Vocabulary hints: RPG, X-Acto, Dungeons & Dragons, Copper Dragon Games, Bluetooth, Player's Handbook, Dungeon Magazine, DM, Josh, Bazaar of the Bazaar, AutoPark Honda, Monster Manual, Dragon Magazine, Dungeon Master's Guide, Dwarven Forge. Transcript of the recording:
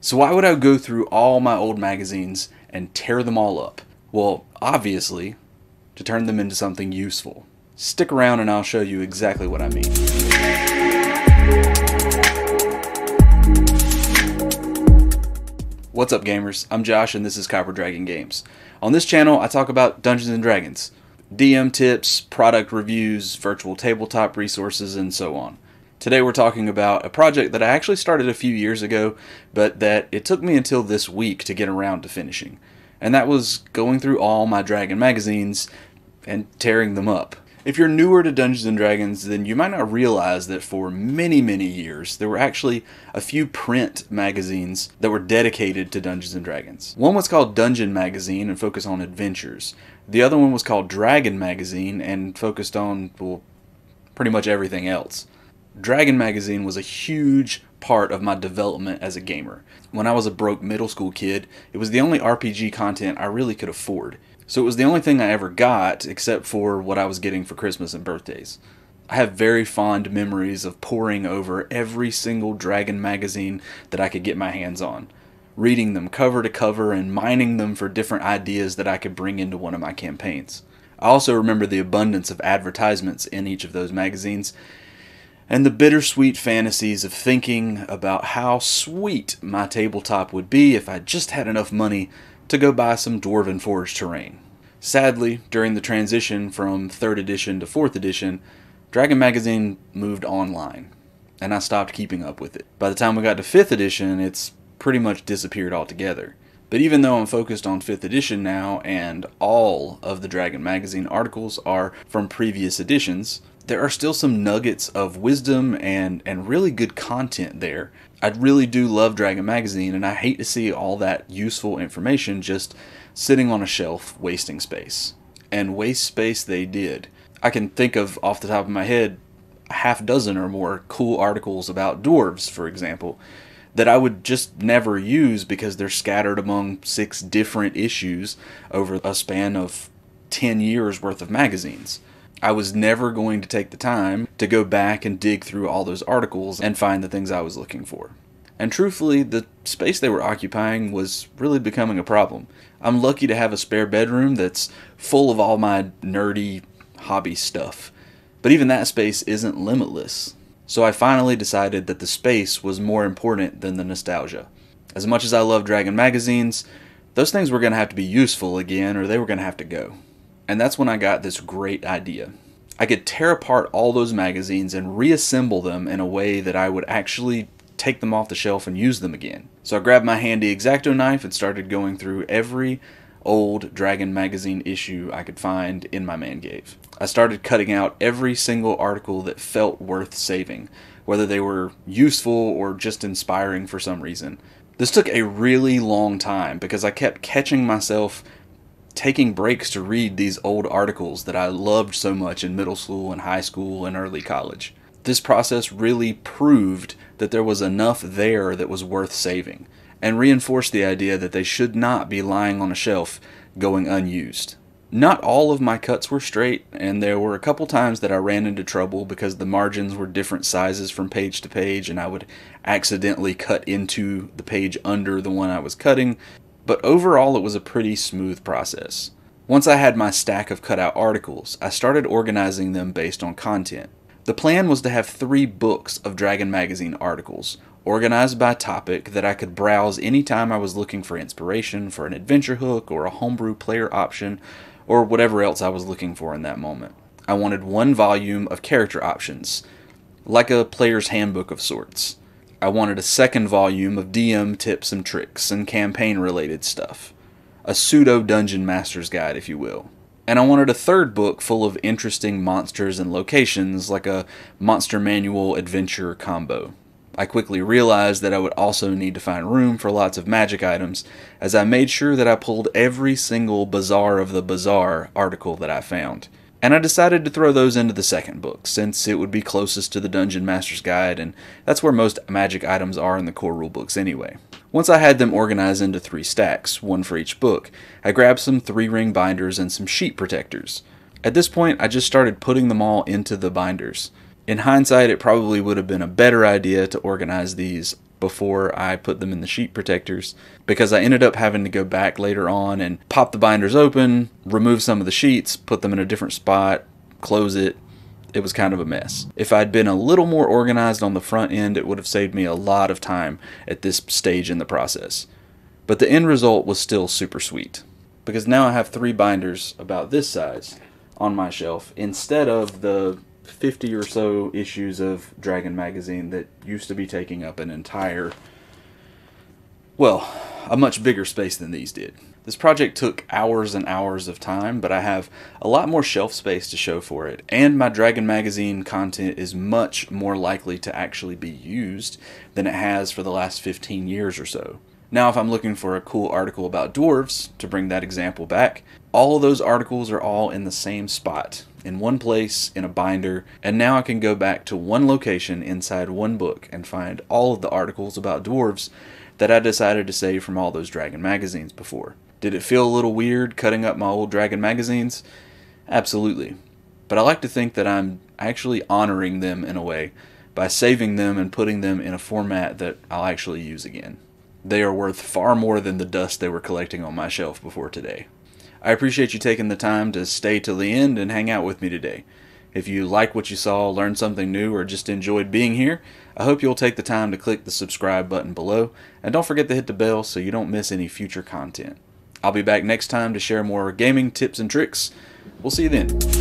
So why would I go through all my old magazines and tear them all up? Well, obviously, to turn them into something useful. Stick around and I'll show you exactly what I mean. What's up, gamers? I'm Josh and this is Copper Dragon Games. On this channel, I talk about Dungeons and Dragons, DM tips, product reviews, virtual tabletop resources, and so on. Today we're talking about a project that I actually started a few years ago, but that it took me until this week to get around to finishing. And that was going through all my Dragon magazines and tearing them up. If you're newer to Dungeons & Dragons, then you might not realize that for many, many years, there were actually a few print magazines that were dedicated to Dungeons & Dragons. One was called Dungeon Magazine and focused on adventures. The other one was called Dragon Magazine and focused on, well, pretty much everything else. Dragon Magazine was a huge part of my development as a gamer. When I was a broke middle school kid, it was the only RPG content I really could afford. So it was the only thing I ever got, except for what I was getting for Christmas and birthdays. I have very fond memories of poring over every single Dragon magazine that I could get my hands on, reading them cover to cover and mining them for different ideas that I could bring into one of my campaigns. I also remember the abundance of advertisements in each of those magazines, and the bittersweet fantasies of thinking about how sweet my tabletop would be if I just had enough money to go buy some Dwarven Forge terrain. Sadly, during the transition from 3rd edition to 4th edition, Dragon Magazine moved online, and I stopped keeping up with it. By the time we got to 5th edition, it's pretty much disappeared altogether. But even though I'm focused on 5th edition now, and all of the Dragon Magazine articles are from previous editions, there are still some nuggets of wisdom and really good content there. I really do love Dragon Magazine, and I hate to see all that useful information just sitting on a shelf, wasting space. And waste space they did. I can think of, off the top of my head, a half dozen or more cool articles about dwarves, for example, that I would just never use because they're scattered among 6 different issues over a span of 10 years worth of magazines. I was never going to take the time to go back and dig through all those articles and find the things I was looking for. And truthfully, the space they were occupying was really becoming a problem. I'm lucky to have a spare bedroom that's full of all my nerdy hobby stuff, but even that space isn't limitless. So I finally decided that the space was more important than the nostalgia. As much as I love Dragon magazines, those things were going to have to be useful again, or they were going to have to go. And that's when I got this great idea. I could tear apart all those magazines and reassemble them in a way that I would actually take them off the shelf and use them again. So I grabbed my handy X-Acto knife and started going through every old Dragon magazine issue I could find in my man cave. I started cutting out every single article that felt worth saving, whether they were useful or just inspiring for some reason. This took a really long time because I kept catching myself taking breaks to read these old articles that I loved so much in middle school and high school and early college. This process really proved that there was enough there that was worth saving, and reinforced the idea that they should not be lying on a shelf going unused. Not all of my cuts were straight, and there were a couple times that I ran into trouble because the margins were different sizes from page to page, and I would accidentally cut into the page under the one I was cutting. But overall, it was a pretty smooth process. Once I had my stack of cutout articles, I started organizing them based on content. The plan was to have 3 books of Dragon Magazine articles, organized by topic, that I could browse anytime I was looking for inspiration for an adventure hook or a homebrew player option, or whatever else I was looking for in that moment. I wanted 1 volume of character options, like a player's handbook of sorts. I wanted a 2nd volume of DM tips and tricks and campaign-related stuff. A pseudo-Dungeon Master's Guide, if you will. And I wanted a 3rd book full of interesting monsters and locations, like a Monster Manual adventure combo. I quickly realized that I would also need to find room for lots of magic items, as I made sure that I pulled every single Bazaar of the Bazaar article that I found. And I decided to throw those into the 2nd book, since it would be closest to the Dungeon Master's Guide, and that's where most magic items are in the core rulebooks anyway. Once I had them organized into 3 stacks, 1 for each book, I grabbed some 3-ring binders and some sheet protectors. At this point, I just started putting them all into the binders. In hindsight, it probably would have been a better idea to organize these before I put them in the sheet protectors, because I ended up having to go back later on and pop the binders open, remove some of the sheets, put them in a different spot, close it. It was kind of a mess. If I'd been a little more organized on the front end, it would have saved me a lot of time at this stage in the process. But the end result was still super sweet, because now I have 3 binders about this size on my shelf instead of the 50 or so issues of Dragon Magazine that used to be taking up an entire, well, a much bigger space than these did. This project took hours and hours of time, but I have a lot more shelf space to show for it, and my Dragon Magazine content is much more likely to actually be used than it has for the last 15 years or so. Now, if I'm looking for a cool article about dwarves, to bring that example back, all of those articles are all in the same spot, in one place, in a binder, and now I can go back to one location inside one book and find all of the articles about dwarves that I decided to save from all those Dragon magazines before. Did it feel a little weird cutting up my old Dragon magazines? Absolutely. But I like to think that I'm actually honoring them in a way by saving them and putting them in a format that I'll actually use again. They are worth far more than the dust they were collecting on my shelf before today. I appreciate you taking the time to stay till the end and hang out with me today. If you like what you saw, learned something new, or just enjoyed being here, I hope you'll take the time to click the subscribe button below, and don't forget to hit the bell so you don't miss any future content. I'll be back next time to share more gaming tips and tricks. We'll see you then.